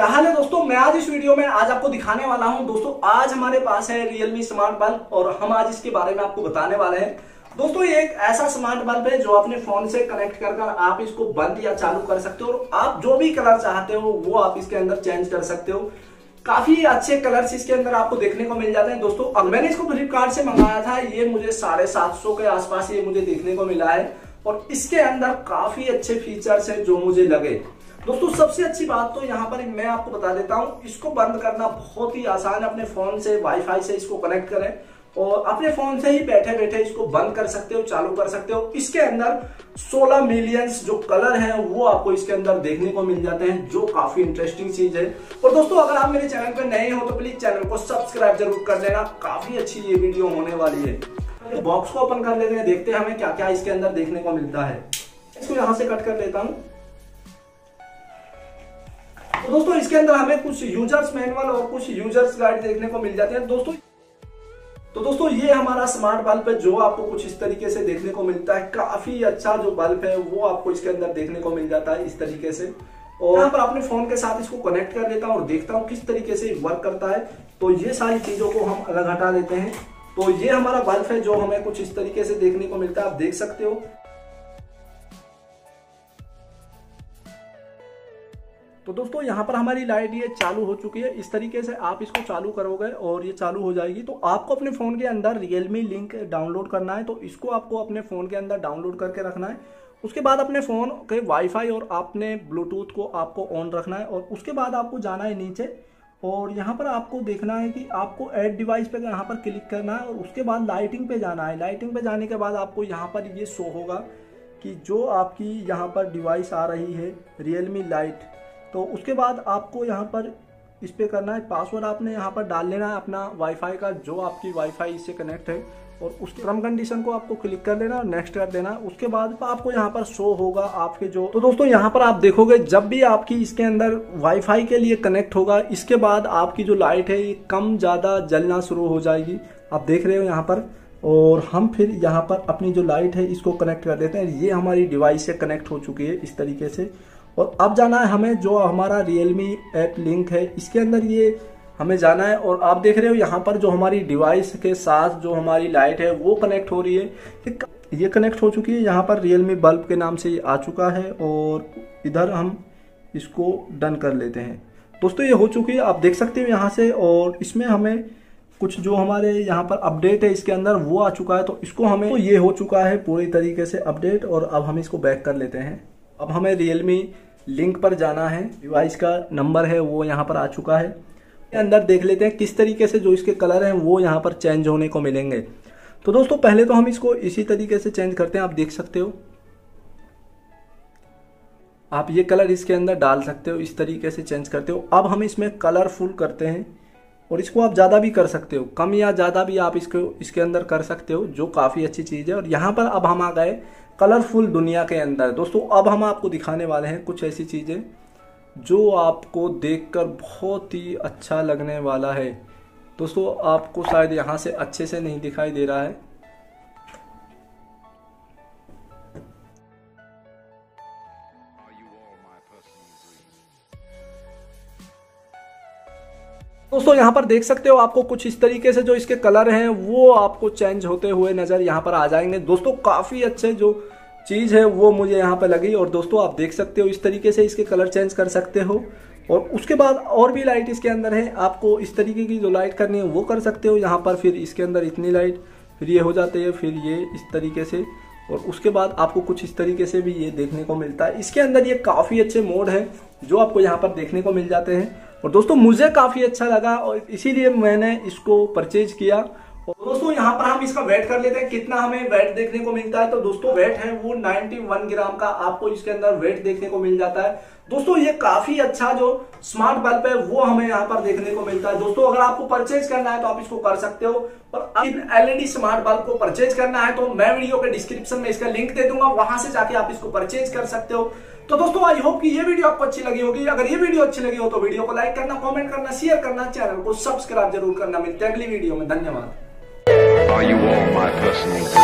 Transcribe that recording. क्या हाल है दोस्तों, मैं आज इस वीडियो में आज आपको दिखाने वाला हूं दोस्तों, आज हमारे पास है रियलमी स्मार्ट बल्ब और हम आज इसके बारे में आपको बताने वाले हैं। दोस्तों ये एक ऐसा स्मार्ट बल्ब है जो अपने फोन से कनेक्ट कर कर आप इसको बंद या चालू कर सकते हो और आप जो भी कलर चाहते हो वो आप इसके अंदर चेंज कर सकते हो। काफी अच्छे कलर्स इसके अंदर आपको देखने को मिल जाते हैं दोस्तों। और मैंने इसको फ्लिपकार्ट से मंगाया था, ये मुझे 750 के आसपास ये मुझे देखने को मिला है और इसके अंदर काफी अच्छे फीचर्स हैं जो मुझे लगे। दोस्तों सबसे अच्छी बात तो यहाँ पर मैं आपको बता देता हूँ, इसको बंद करना बहुत ही आसान है। अपने फोन से वाईफाई से इसको कनेक्ट करें और अपने फोन से ही बैठे बैठे इसको बंद कर सकते हो, चालू कर सकते हो। इसके अंदर 16 मिलियंस जो कलर हैं वो आपको इसके अंदर देखने को मिल जाते हैं, जो काफी इंटरेस्टिंग चीज है। और दोस्तों अगर आप मेरे चैनल पर नए हो तो प्लीज चैनल को सब्सक्राइब जरूर कर लेना, काफी अच्छी ये वीडियो होने वाली है। बॉक्स को ओपन कर लेते हैं, देखते हैं हमें क्या क्या इसके अंदर देखने को मिलता है। इसको यहाँ से कट कर लेता हूँ। तो दोस्तों इसके अंदर हमें कुछ यूजर्स मैनुअल और कुछ यूजर्स गाइड देखने को मिल जाते हैं दोस्तों। तो दोस्तों ये हमारा स्मार्ट बल्ब है जो आपको कुछ इस तरीके से देखने को मिलता है। काफी अच्छा जो बल्ब है वो आपको इसके अंदर देखने को मिल जाता है इस तरीके से। और यहाँ पर अपने फोन के साथ इसको कनेक्ट कर लेता हूँ और देखता हूँ किस तरीके से वर्क करता है। तो ये सारी चीजों को हम अलग हटा देते हैं। तो ये हमारा बल्ब है जो हमें कुछ इस तरीके से देखने को मिलता है, आप देख सकते हो। तो दोस्तों यहाँ पर हमारी लाइट ये चालू हो चुकी है। इस तरीके से आप इसको चालू करोगे और ये चालू हो जाएगी। तो आपको अपने फ़ोन के अंदर रियलमी लिंक डाउनलोड करना है, तो इसको आपको अपने फ़ोन के अंदर डाउनलोड करके रखना है। उसके बाद अपने फ़ोन के वाईफाई और आपने ब्लूटूथ को आपको ऑन रखना है और उसके बाद आपको जाना है नीचे और यहाँ पर आपको देखना है कि आपको ऐड डिवाइस पर यहाँ पर क्लिक करना है और उसके बाद लाइटिंग पर जाना है। लाइटिंग पर जाने के बाद आपको यहाँ पर ये शो होगा कि जो आपकी यहाँ पर डिवाइस आ रही है रियलमी लाइट, तो उसके बाद आपको यहाँ पर इस पर करना है पासवर्ड, आपने यहाँ पर डाल लेना है अपना वाईफाई का जो आपकी वाईफाई इससे कनेक्ट है और उस टर्म कंडीशन को आपको क्लिक कर लेना और नेक्स्ट कर देना। उसके बाद आपको यहाँ पर शो होगा आपके जो, तो दोस्तों यहाँ पर आप देखोगे जब भी आपकी इसके अंदर वाईफाई के लिए कनेक्ट होगा इसके बाद आपकी जो लाइट है ये कम ज़्यादा जलना शुरू हो जाएगी, आप देख रहे हो यहाँ पर। और हम फिर यहाँ पर अपनी जो लाइट है इसको कनेक्ट कर देते हैं। ये हमारी डिवाइस से कनेक्ट हो चुकी है इस तरीके से। और अब जाना है हमें जो हमारा रियलमी ऐप लिंक है इसके अंदर ये हमें जाना है। और आप देख रहे हो यहाँ पर जो हमारी डिवाइस के साथ जो हमारी लाइट है वो कनेक्ट हो रही है, ये कनेक्ट हो चुकी है। यहाँ पर रियलमी बल्ब के नाम से ये आ चुका है और इधर हम इसको डन कर लेते हैं। दोस्तों ये हो चुकी है, आप देख सकते हो यहाँ से। और इसमें हमें कुछ जो हमारे यहाँ पर अपडेट है इसके अंदर वो आ चुका है, तो इसको हमें, तो ये हो चुका है पूरी तरीके से अपडेट। और अब हम इसको बैक कर लेते हैं। अब हमें रियलमी लिंक पर जाना है, डिवाइस का नंबर है वो यहाँ पर आ चुका है। अंदर देख लेते हैं किस तरीके से जो इसके कलर हैं वो यहाँ पर चेंज होने को मिलेंगे। तो दोस्तों पहले तो हम इसको इसी तरीके से चेंज करते हैं, आप देख सकते हो। आप ये कलर इसके अंदर डाल सकते हो, इस तरीके से चेंज करते हो। अब हम इसमें कलरफुल करते हैं और इसको आप ज़्यादा भी कर सकते हो, कम या ज़्यादा भी आप इसको इसके अंदर कर सकते हो, जो काफ़ी अच्छी चीज़ है। और यहाँ पर अब हम आ गए कलरफुल दुनिया के अंदर। दोस्तों अब हम आपको दिखाने वाले हैं कुछ ऐसी चीज़ें जो आपको देखकर बहुत ही अच्छा लगने वाला है। दोस्तों आपको शायद यहाँ से अच्छे से नहीं दिखाई दे रहा है, दोस्तों यहाँ पर देख सकते हो आपको कुछ इस तरीके से जो इसके कलर हैं वो आपको चेंज होते हुए नज़र यहाँ पर आ जाएंगे। दोस्तों काफ़ी अच्छे जो चीज़ है वो मुझे यहाँ पर लगी। और दोस्तों आप देख सकते हो इस तरीके से इसके कलर चेंज कर सकते हो। और उसके बाद और भी लाइट इसके अंदर है, आपको इस तरीके की जो लाइट करनी है वो कर सकते हो। यहाँ पर फिर इसके अंदर इतनी लाइट, फिर ये हो जाती है, फिर ये इस तरीके से। और उसके बाद आपको कुछ इस तरीके से भी ये देखने को मिलता है। इसके अंदर ये काफ़ी अच्छे मोड हैं जो आपको यहाँ पर देखने को मिल जाते हैं। और दोस्तों मुझे काफ़ी अच्छा लगा और इसीलिए मैंने इसको परचेज किया। और दोस्तों यहाँ पर हम इसका वेट कर लेते हैं कितना हमें वेट देखने को मिलता है। तो दोस्तों वेट है वो 91 ग्राम का आपको इसके अंदर वेट देखने को मिल जाता है। दोस्तों ये काफ़ी अच्छा जो स्मार्ट बल्ब है वो हमें यहाँ पर देखने को मिलता है। दोस्तों अगर आपको परचेज करना है तो आप इसको कर सकते हो। और इन LED स्मार्ट बल्ब को परचेज करना है तो मैं वीडियो के डिस्क्रिप्शन में इसका लिंक दे दूंगा, वहां से जाके आप इसको परचेज कर सकते हो। तो दोस्तों आई होप कि ये वीडियो आपको अच्छी लगी होगी। अगर ये वीडियो अच्छी लगी हो तो वीडियो को लाइक करना, कमेंट करना, शेयर करना, चैनल को सब्सक्राइब जरूर करना। मिलते हैं अगली वीडियो में, धन्यवाद।